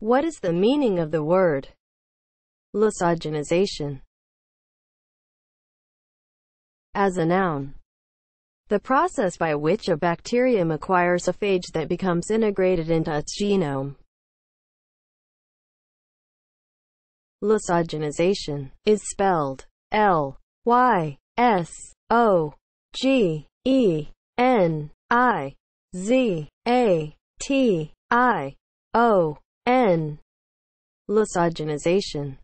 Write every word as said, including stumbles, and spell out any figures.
What is the meaning of the word lysogenization? As a noun, the process by which a bacterium acquires a phage that becomes integrated into its genome. Lysogenization is spelled L Y S O G E N I Z A T I O N. Lysogenization